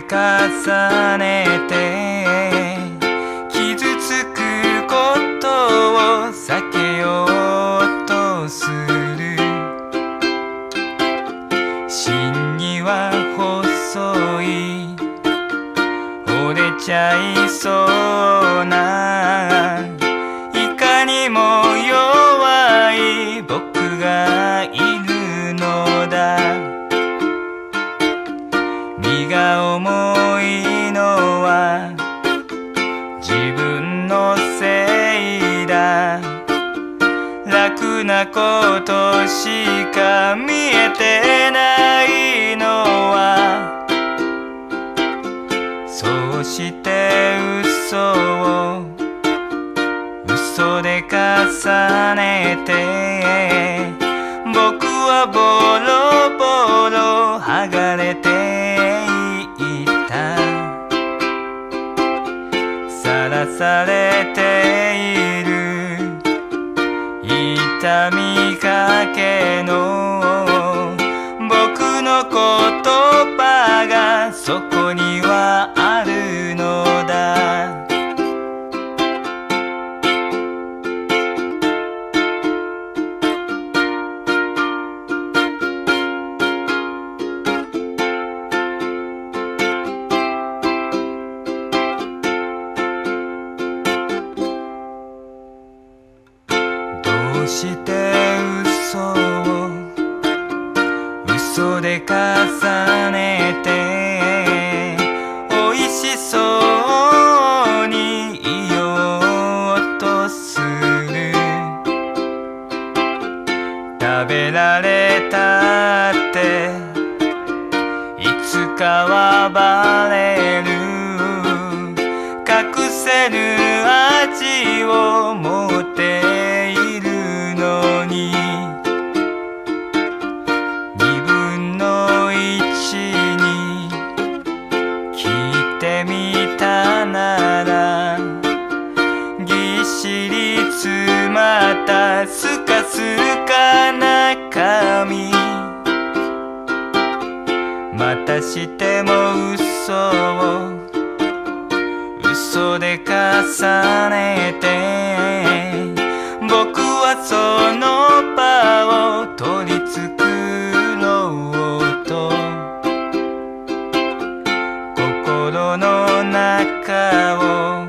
で重ねて傷つくことを避けようとする。芯には細い折れちゃいそうないかにも弱い僕がいるのだ。身が重いのは自分のせいだ。楽なことしか見えてないのは、そうして嘘を嘘で重ねて僕はボロボロ剥がれてされている。痛みかけの僕の言葉がそこにはあるのだ。どうして嘘を嘘で重ねて美味しそうにいようとする。食べられたっていつかはバレる。隠せる味を持ってまたスカスカな髪、またしても嘘を嘘で重ねて僕はその場を取り繕うと心の中を